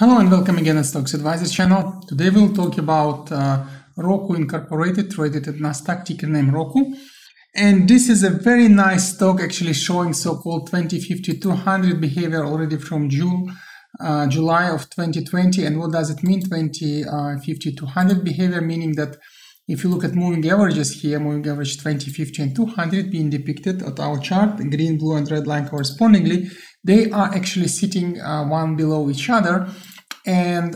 Hello and welcome again to Stocks Advisor channel. Today we'll talk about Roku Incorporated, traded at Nasdaq, ticker name Roku. And this is a very nice stock, actually showing so-called 20-50-200 behavior already from July of 2020. And what does it mean, 20-50-200 behavior? Meaning that if you look at moving averages here, moving average 20, 50, and 200 being depicted at our chart, the green, blue, and red line correspondingly, they are actually sitting one below each other. And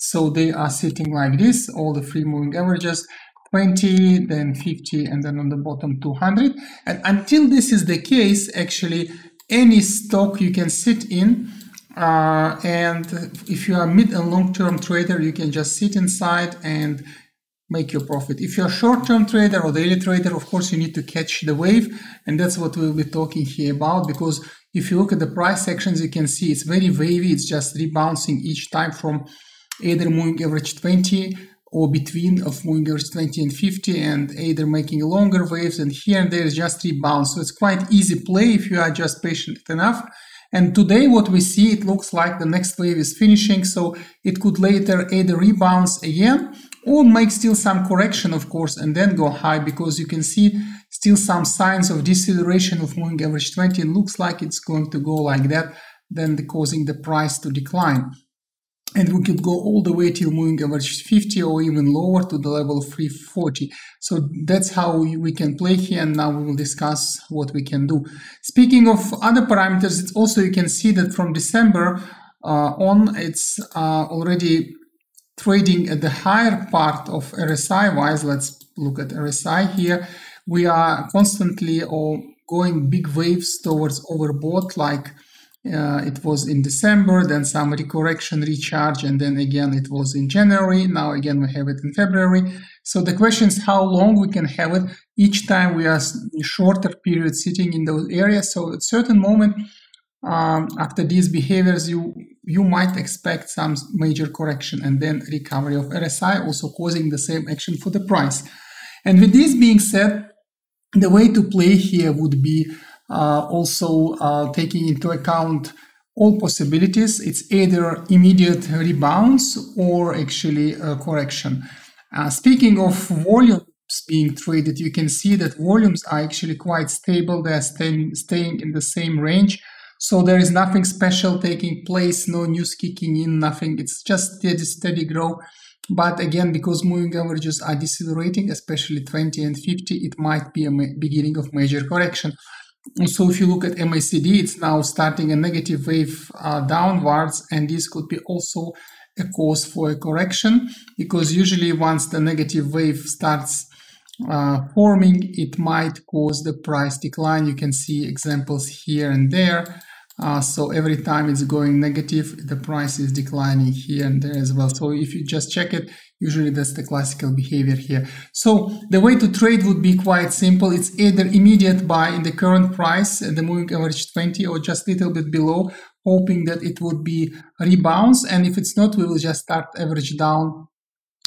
so they are sitting like this, all the three moving averages, 20, then 50, and then on the bottom 200. And until this is the case, actually, any stock you can sit in, and if you are a mid and long-term trader, you can just sit inside and make your profit. If you're a short-term trader or daily trader, of course, you need to catch the wave. And that's what we'll be talking here about, because if you look at the price sections, you can see it's very wavy. It's just rebouncing each time from either moving average 20 or between of moving average 20 and 50, and either making longer waves, and here and there is just rebound. So it's quite easy play if you are just patient enough. And today what we see, it looks like the next wave is finishing, so it could later either rebounds again or make still some correction, of course, and then go high, because you can see still some signs of deceleration of moving average 20. It looks like it's going to go like that, then causing the price to decline. And we could go all the way till moving average 50 or even lower to the level of 340. So that's how we can play here, and now we will discuss what we can do. Speaking of other parameters, it's also, you can see that from December on, it's already trading at the higher part of RSI wise. Let's look at RSI here. We are constantly all going big waves towards overbought, like it was in December, then some correction, recharge, and then again it was in January. Now again we have it in February. So the question is how long we can have it. Each time we are in shorter period sitting in those areas. So at certain moment after these behaviors, you might expect some major correction and then recovery of RSI, also causing the same action for the price. And with this being said, the way to play here would be also taking into account all possibilities. It's either immediate rebounds or actually correction. Speaking of volumes being traded, you can see that volumes are actually quite stable. They're staying in the same range. So there is nothing special taking place, no news kicking in, nothing. It's just steady growth. But again, because moving averages are decelerating, especially 20 and 50, it might be a beginning of major correction. So if you look at MACD, it's now starting a negative wave downwards, and this could be also a cause for a correction, because usually once the negative wave starts forming, it might cause the price decline. You can see examples here and there. So every time it's going negative, the price is declining here and there as well. So if you just check it, usually that's the classical behavior here. So the way to trade would be quite simple. It's either immediate buy in the current price, the moving average 20, or just a little bit below, hoping that it would be rebounds. And if it's not, we will just start average down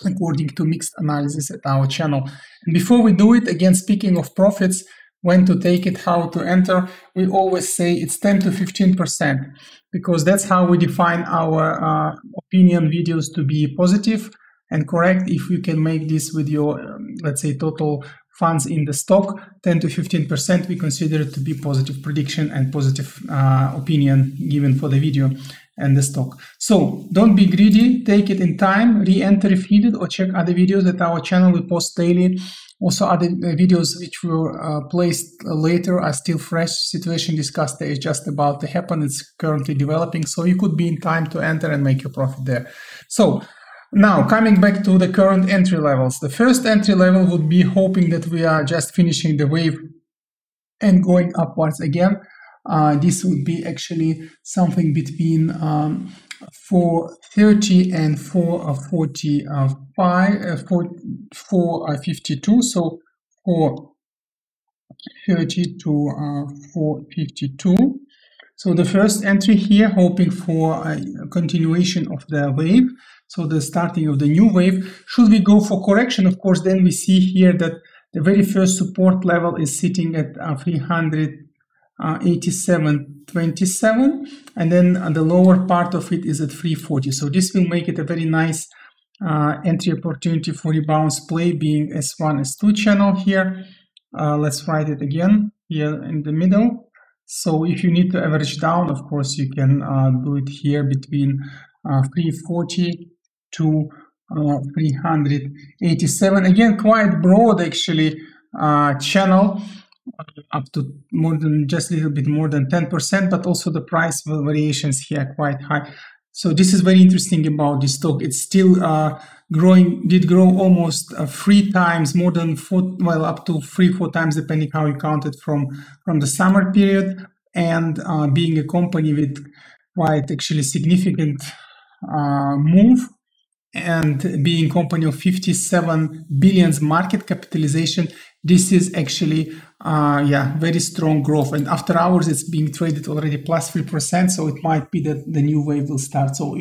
according to mixed analysis at our channel. And before we do it, again, speaking of profits, when to take it, how to enter, we always say it's 10 to 15%, because that's how we define our opinion videos to be positive and correct. If you can make this with your, let's say, total funds in the stock, 10 to 15%, we consider it to be positive prediction and positive opinion given for the video and the stock. So don't be greedy, take it in time, re-enter if needed, or check other videos at our channel. We post daily. Also, other videos which were placed later are still fresh. Situation discussed there is just about to happen. It's currently developing. So you could be in time to enter and make your profit there. So now coming back to the current entry levels. The first entry level would be hoping that we are just finishing the wave and going upwards again. This would be actually something between 430 and 452. So 430 to 452. So the first entry here, hoping for a continuation of the wave. So the starting of the new wave. Should we go for correction, of course, then we see here that the very first support level is sitting at 300. 87.27, and then the lower part of it is at 340. So this will make it a very nice entry opportunity for rebounds play, being S1, S2 channel here. Let's write it again here in the middle. So if you need to average down, of course, you can do it here between 340 to 387. Again, quite broad actually channel, up to more than just a little bit more than 10%, but also the price variations here are quite high. So this is very interesting about this stock. It's still growing, did grow almost 3 times, more than 4, well, up to 3-4 times, depending how you count it, from the summer period. And being a company with quite actually significant move, and being company of 57 billion market capitalization, this is actually yeah, very strong growth. And after hours, it's being traded already plus 3%, so it might be that the new wave will start. So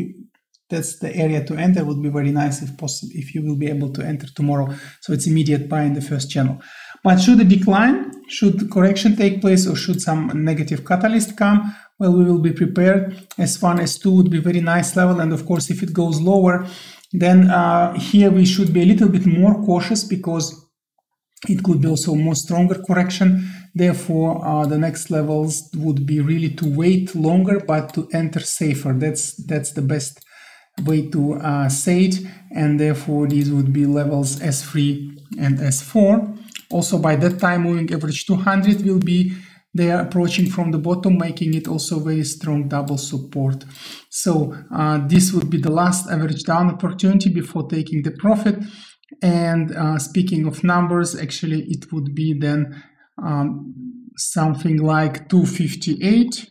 that's the area to enter. Would be very nice if possible, if you will be able to enter tomorrow. So it's immediate buy in the first channel. But should a decline, should correction take place, or should some negative catalyst come, well, we will be prepared. S1, S2 would be very nice level, and of course, if it goes lower, then here we should be a little bit more cautious, because it could be also more stronger correction. Therefore, the next levels would be really to wait longer, but to enter safer. That's the best way to say it. And therefore, these would be levels S3 and S4. Also, by that time, moving average 200 will be there, approaching from the bottom, making it also very strong double support. So this would be the last average down opportunity before taking the profit. And speaking of numbers, actually, it would be then something like 258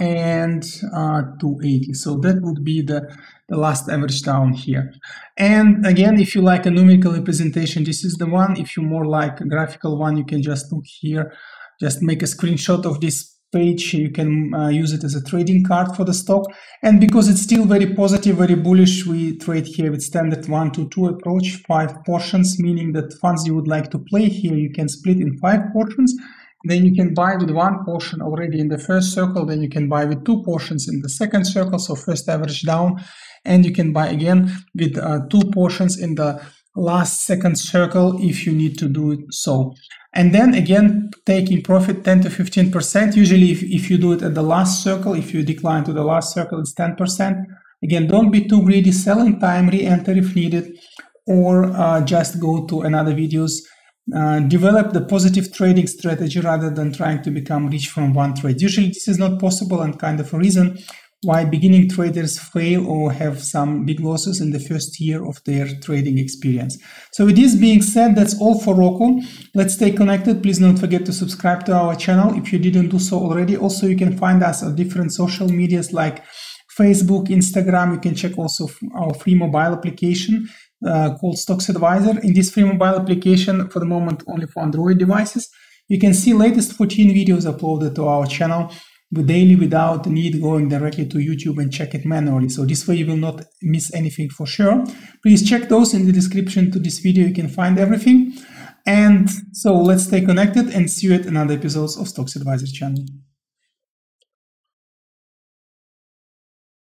and 280. So that would be the last average down here. And again, if you like a numerical representation, this is the one. If you more like a graphical one, you can just look here, just make a screenshot of this page. You can use it as a trading card for the stock. And because it's still very positive, very bullish, we trade here with standard 1-2 approach, 5 portions, meaning that funds you would like to play here, you can split in 5 portions. Then you can buy with 1 portion already in the first circle, then you can buy with 2 portions in the second circle, so first average down, and you can buy again with 2 portions in the last second circle if you need to do it so. And then again, taking profit 10 to 15%. Usually if you do it at the last circle, if you decline to the last circle, it's 10%. Again, don't be too greedy, sell in time, re-enter if needed, or just go to another videos. Develop the positive trading strategy rather than trying to become rich from one trade. Usually this is not possible, and kind of a reason why beginning traders fail or have some big losses in the first year of their trading experience. So with this being said, that's all for Roku. Let's stay connected. Please don't forget to subscribe to our channel if you didn't do so already. Also, you can find us on different social medias like Facebook, Instagram. You can check also our free mobile application called Stocks Advisor. In this free mobile application, for the moment only for Android devices, you can see latest 14 videos uploaded to our channel daily without the need going directly to YouTube and check it manually. So this way you will not miss anything for sure. Please check those in the description to this video. You can find everything. And so let's stay connected and see you at another episode of Stocks Advisor channel.